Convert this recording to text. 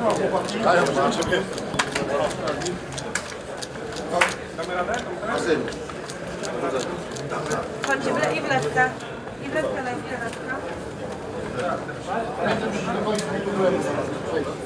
Damy radę? Chodźcie, i wlewka. I wlewka, i wlewka.